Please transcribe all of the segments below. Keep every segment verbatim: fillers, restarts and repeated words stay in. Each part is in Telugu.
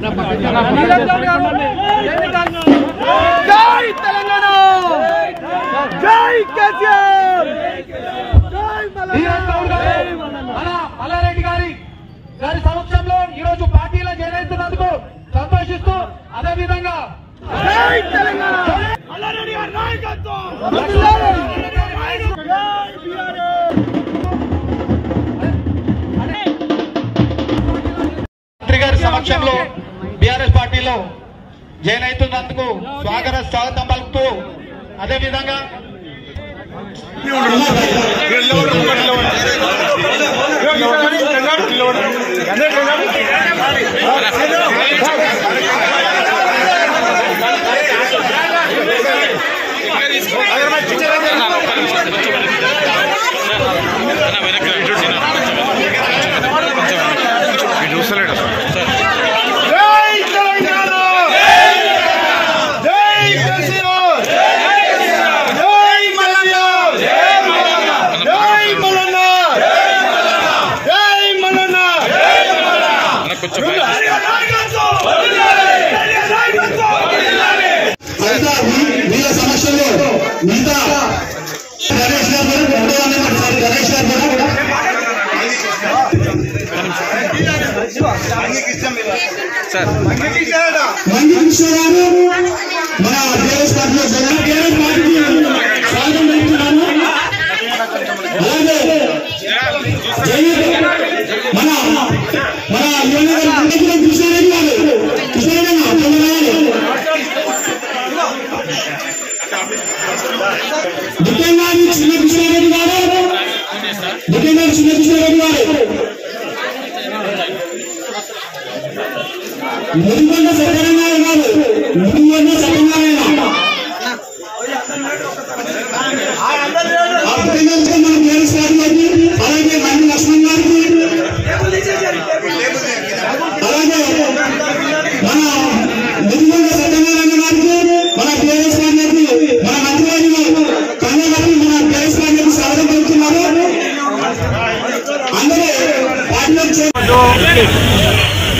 జై తెలంగాణ జై కేసీఆర్ జై మన మల్లారెడ్డి గారి గారి సమక్షంలో ఈ రోజు పార్టీలో చేరేస్తున్నందుకు సంతోషిస్తూ అదే విధంగా జై తెలంగాణ మల్లారెడ్డి గారి నాయకత్వం జై బీఆర్ఎస్ సమక్షంలో బీఆర్ఎస్ పార్టీలో జాయిన్ అవుతున్నందుకు స్వాగత స్వాగతం పలుకుతూ అదేవిధంగా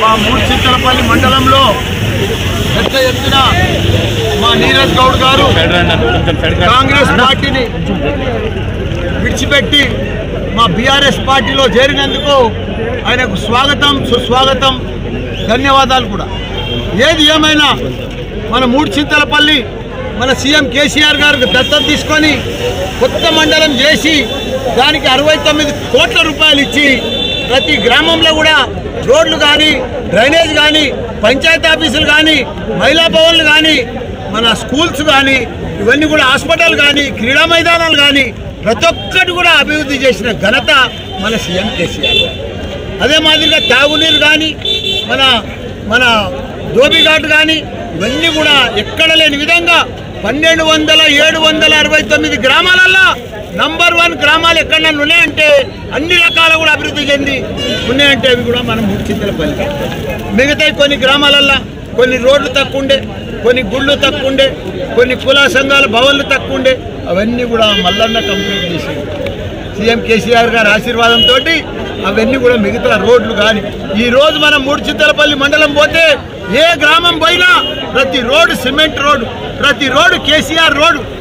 మా మూడు చింతలపల్లి మండలంలో పెద్ద ఎత్తున మా నీరజ్ గౌడ్ గారు కాంగ్రెస్ పార్టీని విడిచిపెట్టి మా బీఆర్ఎస్ పార్టీలో చేరినందుకు ఆయనకు స్వాగతం సుస్వాగతం ధన్యవాదాలు కూడా. ఏది ఏమైనా మన మూడు చింతలపల్లి మన సీఎం కేసీఆర్ గారికి దత్తత తీసుకొని కొత్త మండలం చేసి దానికి అరవై తొమ్మిది కోట్ల రూపాయలు ఇచ్చి ప్రతి గ్రామంలో కూడా రోడ్లు కానీ డ్రైనేజ్ కానీ పంచాయతీ ఆఫీసులు కానీ మహిళా భవన్లు కానీ మన స్కూల్స్ కానీ ఇవన్నీ కూడా హాస్పిటల్ కానీ క్రీడా మైదానాలు కానీ ప్రతి ఒక్కటి కూడా అభివృద్ధి చేసిన ఘనత మన సీఎం కేసీఆర్. అదే మాదిరిగా తాగునీరు కానీ మన మన దోబిఘాట్ కానీ ఇవన్నీ కూడా ఎక్కడ లేని విధంగా పన్నెండు వందల ఏడు వందల అరవై తొమ్మిది గ్రామాలలో నంబర్ వన్ గ్రామాలు ఎక్కడన్నా ఉన్నాయంటే అన్ని రకాల కూడా అభివృద్ధి చెంది ఉన్నాయంటే అవి కూడా మనం మూడు చింతల పల్లి. మిగతా కొన్ని గ్రామాలల్లో కొన్ని రోడ్లు తక్కువ ఉండే, కొన్ని గుళ్ళు తక్కువ ఉండే, కొన్ని కులా సంఘాల భవన్లు తక్కువ ఉండే, అవన్నీ కూడా మల్లన్న కంప్లీట్ చేసి సీఎం కేసీఆర్ గారి ఆశీర్వాదంతో అవన్నీ కూడా మిగతా రోడ్లు కానీ ఈరోజు మనం మూడు చింతలపల్లి మండలం పోతే ఏ గ్రామం పోయినా ప్రతి రోడ్డు సిమెంట్ రోడ్డు, ప్రతి రోడ్డు కేసీఆర్ రోడ్డు.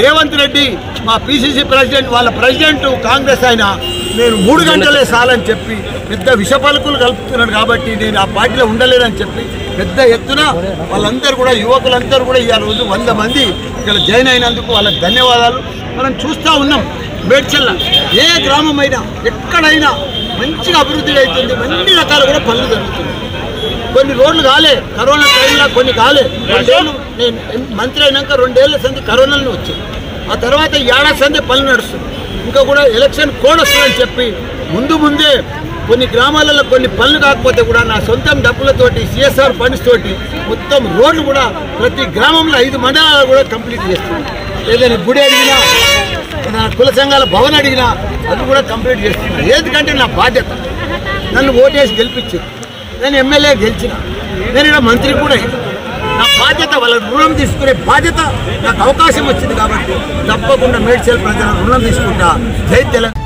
రేవంత్ రెడ్డి మా పీసీసీ ప్రెసిడెంట్ వాళ్ళ ప్రెసిడెంట్ కాంగ్రెస్ అయినా నేను మూడు గంటలే చాలని చెప్పి పెద్ద విష పలుకులు కలుపుతున్నాను కాబట్టి నేను ఆ పార్టీలో ఉండలేనని చెప్పి పెద్ద ఎత్తున వాళ్ళందరూ కూడా యువకులందరూ కూడా ఈ రోజు వంద మంది ఇక్కడ జాయిన్ అయినందుకు వాళ్ళకి ధన్యవాదాలు. మనం చూస్తూ ఉన్నాం మేడ్చల్ల ఏ గ్రామం అయినా ఎక్కడైనా మంచిగా అభివృద్ధి అవుతుంది, అన్ని రకాలు కూడా పనులు జరుగుతుంది. కొన్ని రోడ్లు కాలే కరోనా టైంలో, కొన్ని కాలే. రెండేళ్ళు నేను మంత్రి అయినాక రెండేళ్ల సంది కరోనాలను వచ్చింది, ఆ తర్వాత ఏడాది సందే పనులు నడుస్తుంది. ఇంకా కూడా ఎలక్షన్ కోడ్ వస్తుందని చెప్పి ముందు ముందే కొన్ని గ్రామాలలో కొన్ని పనులు కాకపోతే కూడా నా సొంతం డబ్బులతోటి సిఎస్ఆర్ ఫండ్స్ తోటి మొత్తం రోడ్లు కూడా ప్రతి గ్రామంలో ఐదు మండలాలు కూడా కంప్లీట్ చేస్తున్నాను. ఏదైనా గుడి అడిగినా నా కుల సంఘాల భవన్ అడిగినా అది కూడా కంప్లీట్ చేస్తున్నాను. ఎందుకంటే నా బాధ్యత. నన్ను ఓటేసి గెలిపించారు, నేను ఎమ్మెల్యే గెలిచిన, నేను ఇలా మంత్రి కూడా అయ్యాను. నా బాధ్యత వాళ్ళ రుణం తీసుకునే బాధ్యత నాకు అవకాశం వచ్చింది కాబట్టి తప్పకుండా మేడ్చల్ ప్రజల రుణం తీసుకుంటా. జై తెలంగాణ.